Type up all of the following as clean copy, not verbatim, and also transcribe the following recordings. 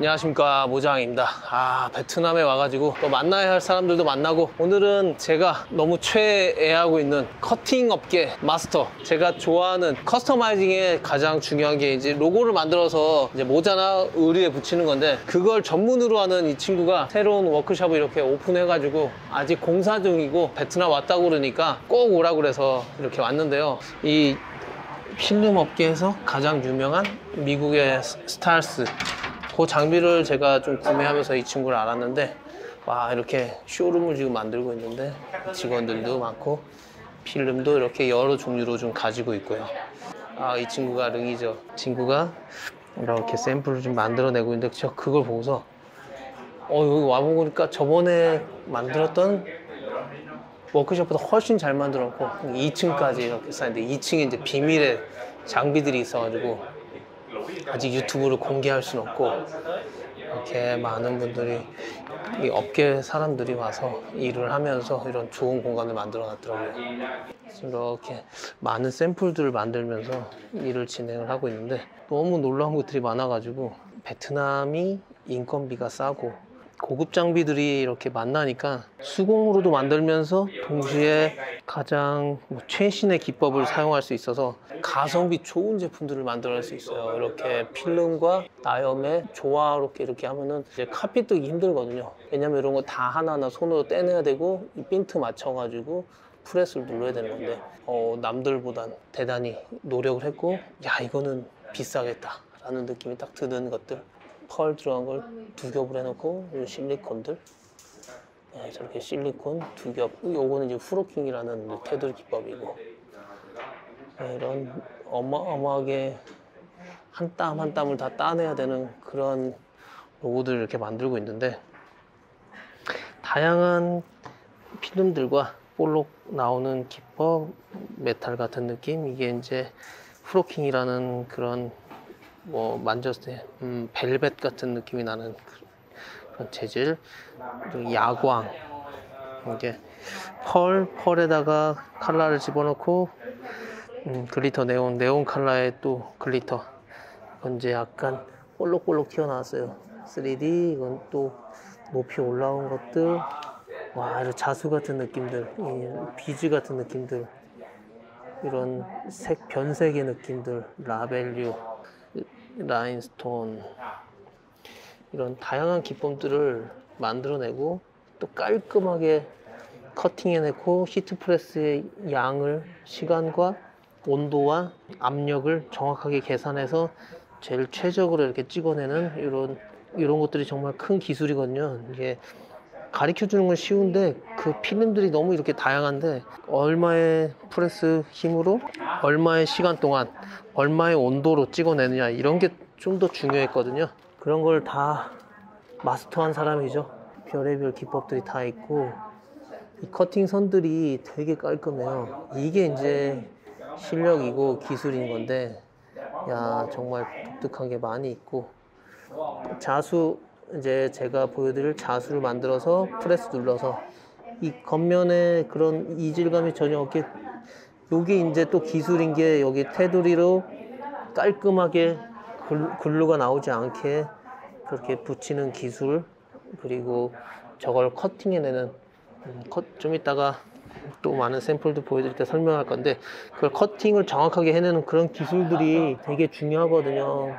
안녕하십니까, 모장입니다. 베트남에 와가지고 또 만나야 할 사람들도 만나고, 오늘은 제가 너무 최애하고 있는 커팅 업계 마스터, 제가 좋아하는 커스터마이징의 가장 중요한 게 이제 로고를 만들어서 이제 모자나 의류에 붙이는 건데, 그걸 전문으로 하는 이 친구가 새로운 워크숍을 이렇게 오픈해가지고 아직 공사 중이고 베트남 왔다고 그러니까 꼭 오라고 그래서 이렇게 왔는데요. 이 필름 업계에서 가장 유명한 미국의 스타일스, 그 장비를 제가 좀 구매하면서 이 친구를 알았는데, 와, 이렇게 쇼룸을 지금 만들고 있는데 직원들도 많고 필름도 이렇게 여러 종류로 좀 가지고 있고요. 이 친구가 릉이죠. 친구가 이렇게 샘플을 좀 만들어내고 있는데, 제가 그걸 보고서 여기 와보니까 저번에 만들었던 워크숍보다 훨씬 잘 만들었고 2층까지 이렇게 쌓였는데, 2층에 이제 비밀의 장비들이 있어가지고 아직 유튜브를 공개할 수는 없고, 이렇게 많은 분들이, 이 업계 사람들이 와서 일을 하면서 이런 좋은 공간을 만들어 놨더라고요. 이렇게 많은 샘플들을 만들면서 일을 진행을 하고 있는데, 너무 놀라운 것들이 많아가지고, 베트남이 인건비가 싸고 고급 장비들이 이렇게 만나니까 수공으로도 만들면서 동시에 가장 최신의 기법을 사용할 수 있어서 가성비 좋은 제품들을 만들어낼 수 있어요. 이렇게 필름과 나염의 조화롭게 이렇게 하면은 이제 카피 뜨기 힘들거든요. 왜냐면 이런 거 다 하나하나 손으로 떼내야 되고, 이 핀트 맞춰가지고 프레스를 눌러야 되는 건데, 남들보단 대단히 노력을 했고, 야, 이거는 비싸겠다 라는 느낌이 딱 드는 것들, 펄 들어간 걸 두 겹을 해놓고, 이 실리콘들, 네, 저렇게 실리콘 두 겹, 요거는 이제 후로킹이라는 테두리 기법이고, 네, 이런 어마어마하게 한 땀 한 땀을 다 따내야 되는 그런 로고들을 이렇게 만들고 있는데, 다양한 필름들과 볼록 나오는 기법, 메탈 같은 느낌, 이게 이제 후로킹이라는 그런, 만졌을 때 벨벳 같은 느낌이 나는 그런 재질, 야광, 이게 펄에다가 컬러를 집어넣고, 글리터 네온 컬러에 또 글리터, 이건 이제 약간 볼록볼록 튀어나왔어요. 3D, 이건 또 높이 올라온 것들, 와, 이런 자수 같은 느낌들, 이 비즈 같은 느낌들, 이런 색 변색의 느낌들, 라벨류, 라인스톤, 이런 다양한 기법들을 만들어내고, 또 깔끔하게 커팅해내고, 히트프레스의 양을, 시간과 온도와 압력을 정확하게 계산해서 제일 최적으로 이렇게 찍어내는 이런 것들이 정말 큰 기술이거든요. 이게 가르쳐 주는 건 쉬운데, 그 필름들이 너무 이렇게 다양한데, 얼마의 프레스 힘으로, 얼마의 시간 동안, 얼마의 온도로 찍어내느냐, 이런 게 좀 더 중요했거든요. 그런 걸 다 마스터한 사람이죠. 별의별 기법들이 다 있고, 이 커팅 선들이 되게 깔끔해요. 이게 이제 실력이고 기술인 건데, 야, 정말 독특한 게 많이 있고, 자수, 이제 제가 보여드릴 자수를 만들어서 프레스 눌러서 이 겉면에 그런 이질감이 전혀 없게, 요게 이제 또 기술인 게, 여기 테두리로 깔끔하게 글루가 나오지 않게 그렇게 붙이는 기술, 그리고 저걸 커팅해내는, 좀 이따가 또 많은 샘플도 보여드릴 때 설명할 건데, 그걸 커팅을 정확하게 해내는 그런 기술들이 되게 중요하거든요.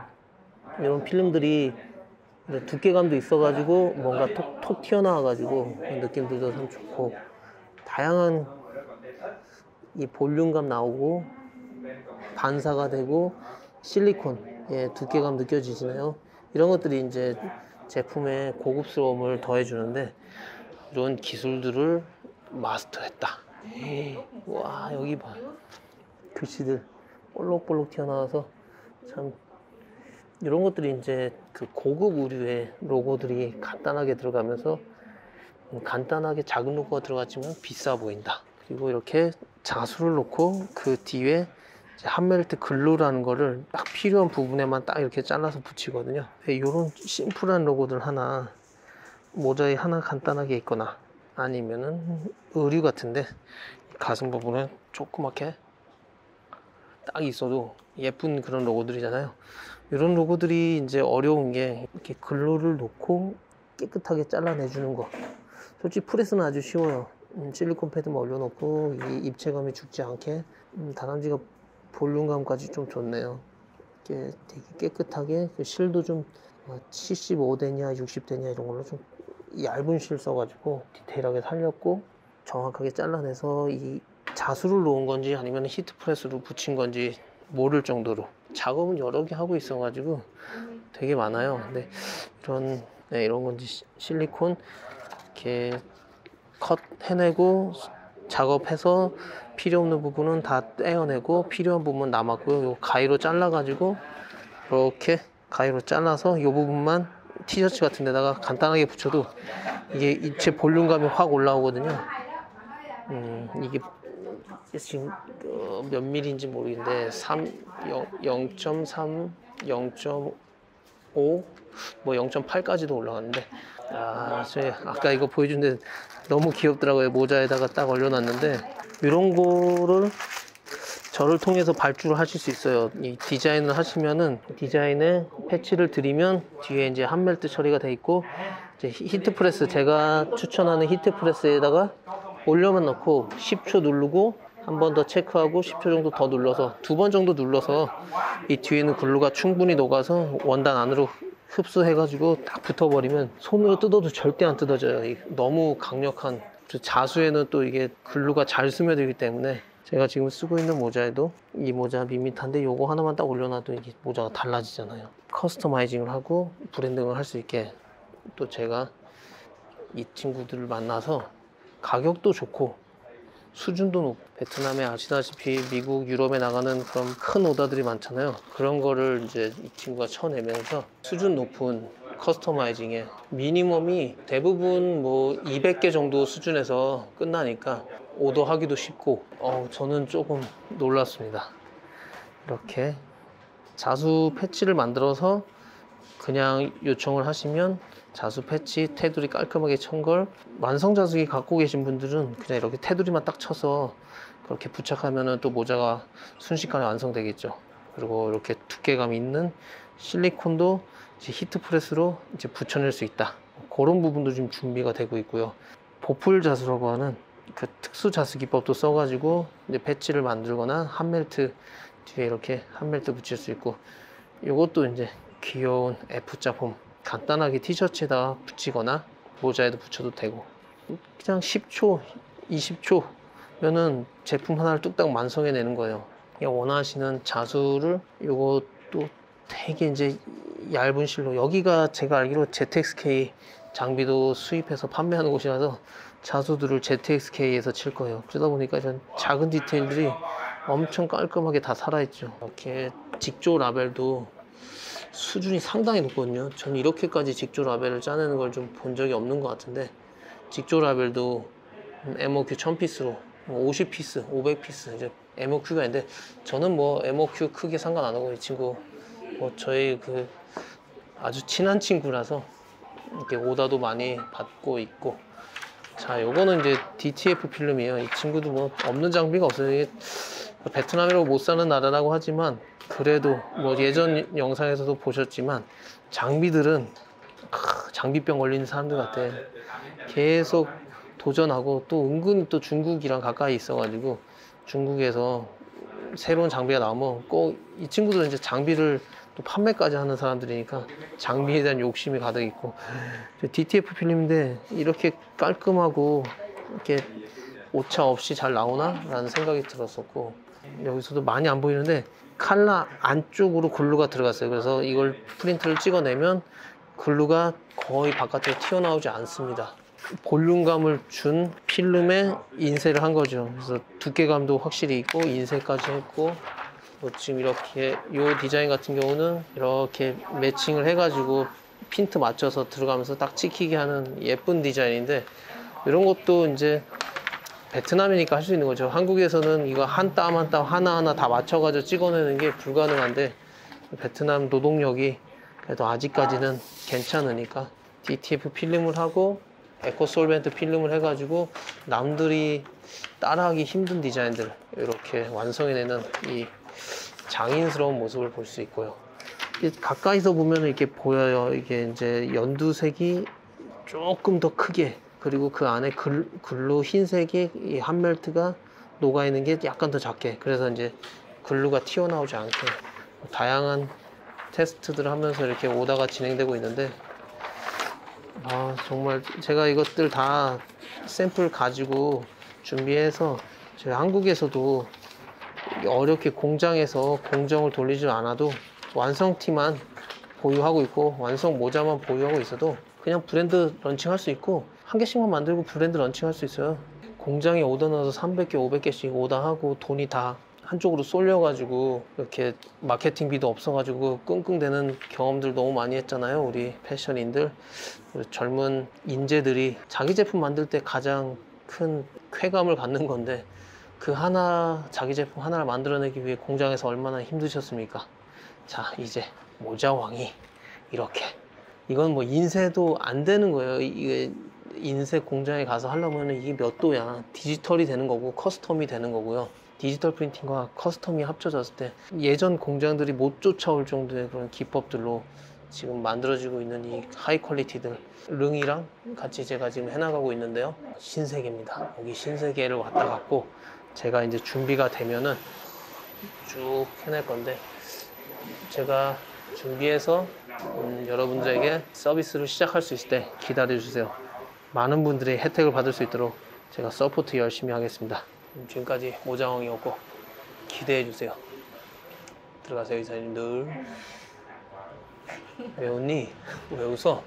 이런 필름들이 두께감도 있어가지고 뭔가 톡 튀어나와가지고 느낌들도 참 좋고, 다양한 이 볼륨감 나오고, 반사가 되고, 실리콘, 두께감 느껴지시나요? 이런 것들이 이제 제품의 고급스러움을 더해주는데, 이런 기술들을 마스터했다. 와, 여기 봐, 글씨들 볼록볼록 튀어나와서 참, 이런 것들이 이제 그 고급 의류의 로고들이 간단하게 들어가면서, 간단하게 작은 로고가 들어갔지만 비싸 보인다. 그리고 이렇게 자수를 놓고 그 뒤에 핫멜트 글루라는 거를 딱 필요한 부분에만 딱 이렇게 잘라서 붙이거든요. 이런 심플한 로고들 하나, 모자에 하나 간단하게 있거나, 아니면은 의류 같은데 가슴 부분은 조그맣게 딱 있어도 예쁜 그런 로고들이잖아요. 이런 로고들이 이제 어려운 게 이렇게 글로를 놓고 깨끗하게 잘라내주는 거. 솔직히 프레스는 아주 쉬워요. 실리콘 패드만 올려놓고 이 입체감이 죽지 않게 다람쥐가 볼륨감까지 좀 좋네요. 이렇게 되게 깨끗하게 그 실도 좀 75대냐 60대냐 이런 걸로 좀 얇은 실 써가지고 디테일하게 살렸고 정확하게 잘라내서 이 자수를 놓은 건지 아니면 히트프레스로 붙인 건지 모를 정도로 작업은 여러 개 하고 있어가지고 되게 많아요. 근데 이런 이런 건지 실리콘 이렇게 컷 해내고 작업해서 필요 없는 부분은 다 떼어내고 필요한 부분 남았고요. 요 가위로 잘라가지고 이렇게 가위로 잘라서 이 부분만 티셔츠 같은 데다가 간단하게 붙여도 이게 입체 볼륨감이 확 올라오거든요. 이게 지금 몇 밀인지 모르겠는데 0.3, 0.5, 뭐 0.8까지도 올라갔는데 아까 이거 보여준 데 너무 귀엽더라고요. 모자에다가 딱 올려놨는데 이런 거를 저를 통해서 발주를 하실 수 있어요. 이 디자인을 하시면은 디자인에 패치를 드리면 뒤에 이제 핫멜트 처리가 돼 있고 이제 히트프레스 제가 추천하는 히트프레스에다가 올려만 넣고 10초 누르고 한 번 더 체크하고 10초 정도 더 눌러서 2번 정도 눌러서 이 뒤에 있는 글루가 충분히 녹아서 원단 안으로 흡수해가지고 딱 붙어버리면 손으로 뜯어도 절대 안 뜯어져요. 너무 강력한 자수에는 또 이게 글루가 잘 스며들기 때문에 제가 지금 쓰고 있는 모자에도 이 모자 밋밋한데 요거 하나만 딱 올려놔도 이게 모자가 달라지잖아요. 커스터마이징을 하고 브랜딩을 할 수 있게 또 제가 이 친구들을 만나서 가격도 좋고 수준도 높고 베트남에 아시다시피 미국, 유럽에 나가는 그런 큰 오더들이 많잖아요. 그런 거를 이제 이 친구가 쳐내면서 수준 높은 커스터마이징에 미니멈이 대부분 뭐 200개 정도 수준에서 끝나니까 오더하기도 쉽고 저는 조금 놀랐습니다. 이렇게 자수 패치를 만들어서 그냥 요청을 하시면 자수 패치, 테두리 깔끔하게 친 걸 완성 자수기 갖고 계신 분들은 그냥 이렇게 테두리만 딱 쳐서 그렇게 부착하면 또 모자가 순식간에 완성되겠죠. 그리고 이렇게 두께감 있는 실리콘도 이제 히트프레스로 이제 붙여낼 수 있다. 그런 부분도 지금 준비가 되고 있고요. 보풀 자수라고 하는 그 특수 자수 기법도 써가지고 이제 패치를 만들거나 핫멜트 뒤에 이렇게 핫멜트 붙일 수 있고 이것도 이제 귀여운 F자 폼 간단하게 티셔츠에다 붙이거나 모자에도 붙여도 되고 그냥 10초, 20초면은 제품 하나를 뚝딱 완성해내는 거예요. 원하시는 자수를 이것도 되게 이제 얇은 실로 여기가 제가 알기로 ZXK 장비도 수입해서 판매하는 곳이라서 자수들을 ZXK에서 칠 거예요. 그러다 보니까 이런 작은 디테일들이 엄청 깔끔하게 다 살아있죠. 이렇게 직조 라벨도 수준이 상당히 높거든요. 저는 이렇게까지 직조 라벨을 짜내는 걸 좀 본 적이 없는 것 같은데 직조 라벨도 MOQ 1000피스로 50피스, 500피스 이제 MOQ가 있는데 저는 뭐 MOQ 크게 상관 안 하고 이 친구 뭐 저희 그 아주 친한 친구라서 이렇게 오다도 많이 받고 있고 자 요거는 이제 DTF 필름이에요. 이 친구도 뭐 없는 장비가 없어요. 이게 베트남이라고 못 사는 나라라고 하지만 그래도 뭐 예전 영상에서도 보셨지만 장비들은 장비병 걸리는 사람들 같아. 계속 도전하고 또 은근히 또 중국이랑 가까이 있어가지고 중국에서 새로운 장비가 나오면 꼭 이 친구들은 이제 장비를 또 판매까지 하는 사람들이니까 장비에 대한 욕심이 가득 있고 DTF 필름인데 이렇게 깔끔하고 이렇게 오차 없이 잘 나오나? 라는 생각이 들었었고 여기서도 많이 안 보이는데 칼라 안쪽으로 글루가 들어갔어요. 그래서 이걸 프린트를 찍어내면 글루가 거의 바깥으로 튀어나오지 않습니다. 볼륨감을 준 필름에 인쇄를 한 거죠. 그래서 두께감도 확실히 있고 인쇄까지 했고 지금 이렇게 이 디자인 같은 경우는 이렇게 매칭을 해가지고 핀트 맞춰서 들어가면서 딱 찍히게 하는 예쁜 디자인인데 이런 것도 이제 베트남이니까 할 수 있는 거죠. 한국에서는 이거 한 땀 한 땀 하나하나 다 맞춰가지고 찍어내는 게 불가능한데 베트남 노동력이 그래도 아직까지는 괜찮으니까 DTF 필름을 하고 에코솔벤트 필름을 해가지고 남들이 따라하기 힘든 디자인들 이렇게 완성해내는 이 장인스러운 모습을 볼 수 있고요. 가까이서 보면 이렇게 보여요. 이게 이제 연두색이 조금 더 크게, 그리고 그 안에 글루 흰색이 이 한멜트가 녹아 있는 게 약간 더 작게, 그래서 이제 글루가 튀어나오지 않게 다양한 테스트들을 하면서 이렇게 오다가 진행되고 있는데, 아 정말 제가 이것들 다 샘플 가지고 준비해서 제가 한국에서도 어렵게 공장에서 공정을 돌리지 않아도 완성티만 보유하고 있고 완성 모자만 보유하고 있어도 그냥 브랜드 런칭할 수 있고, 한 개씩만 만들고 브랜드 런칭할 수 있어요. 공장에 오더 넣어서 300개 500개씩 오더하고 돈이 다 한쪽으로 쏠려가지고 이렇게 마케팅비도 없어가지고 끙끙대는 경험들 너무 많이 했잖아요. 우리 패션인들, 젊은 인재들이 자기 제품 만들 때 가장 큰 쾌감을 갖는 건데, 그 하나, 자기 제품 하나를 만들어내기 위해 공장에서 얼마나 힘드셨습니까? 자, 이제 모자왕이 이렇게, 이건 뭐 인쇄도 안 되는 거예요. 이게 인쇄 공장에 가서 하려면 이게 몇 도야. 디지털이 되는 거고 커스텀이 되는 거고요. 디지털 프린팅과 커스텀이 합쳐졌을 때 예전 공장들이 못 쫓아올 정도의 그런 기법들로 지금 만들어지고 있는 이 하이 퀄리티들, 릉이랑 같이 제가 지금 해나가고 있는데요. 신세계입니다. 여기 신세계를 왔다 갔고, 제가 이제 준비가 되면은 쭉 해낼 건데, 제가 준비해서 여러분들에게 서비스를 시작할 수 있을 때 기다려주세요. 많은 분들이 혜택을 받을 수 있도록 제가 서포트 열심히 하겠습니다. 지금까지 모장왕이었고, 기대해주세요. 들어가세요, 이사님들. 왜 웃니? 왜 웃어?